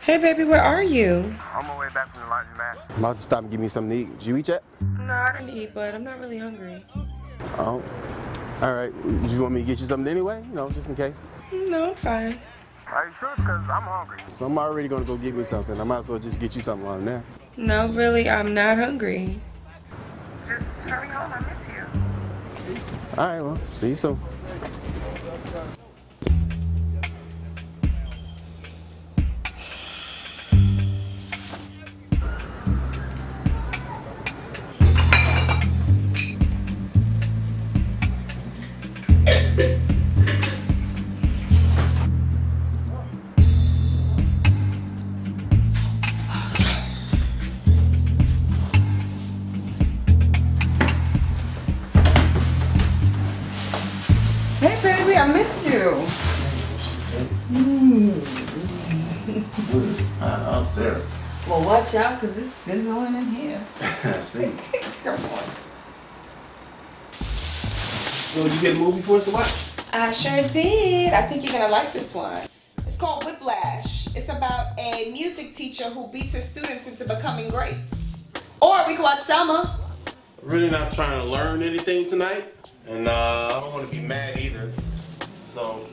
Hey, baby, where are you? I'm on my way back from the laundry mat. I'm about to stop and give me something to eat. Did you eat yet? No, I didn't eat, but I'm not really hungry. Oh, all right. Do you want me to get you something anyway? You know, just in case. No, I'm fine. Are you sure? Because I'm hungry. So I'm already going to go get me something. I might as well just get you something on there. No, really, I'm not hungry. Just hurry home. I miss you. All right, well, see you soon. Hey, baby, I missed you. What is out there? Well, watch out, because it's sizzling in here. I see. Come on. So did you get a movie for us to watch? I sure did. I think you're going to like this one. It's called Whiplash. It's about a music teacher who beats his students into becoming great. Or we can watch Selma. Really not trying to learn anything tonight, and I don't want to be mad either. So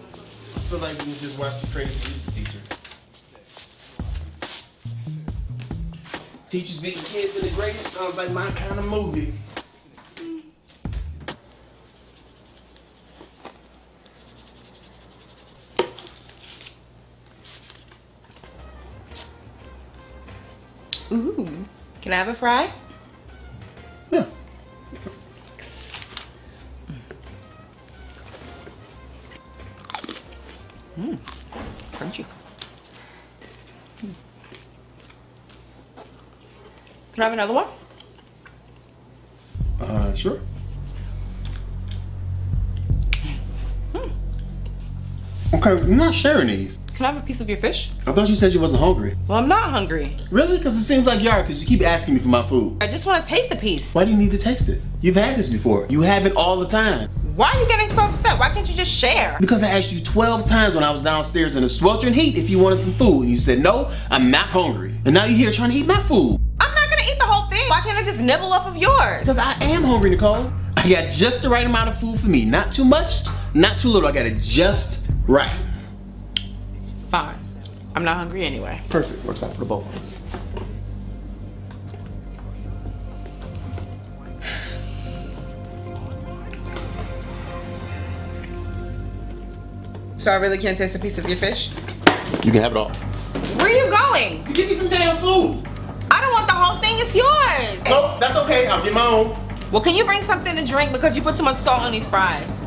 I feel like we can just watch the crazy music teacher. Teachers beating kids in the greatness sounds like my kind of movie. Ooh, can I have a fry? Yeah. Crunchy. Can I have another one? Sure. Okay, we're not sharing these. Can I have a piece of your fish? I thought you said you wasn't hungry. Well, I'm not hungry. Really? Because it seems like you are, because you keep asking me for my food. I just want to taste a piece. Why do you need to taste it? You've had this before. You have it all the time. Why are you getting so upset? Why can't you just share? Because I asked you 12 times when I was downstairs in the sweltering heat if you wanted some food. And you said, no, I'm not hungry. And now you're here trying to eat my food. I'm not going to eat the whole thing. Why can't I just nibble off of yours? Because I am hungry, Nicole. I got just the right amount of food for me. Not too much, not too little. I got it just right. Fine. I'm not hungry anyway. Perfect. Works out for the both of us. So I really can't taste a piece of your fish? You can have it all. Where are you going? To give me some damn food. I don't want the whole thing. It's yours. Nope, that's okay. I'll get my own. Well, can you bring something to drink because you put too much salt on these fries?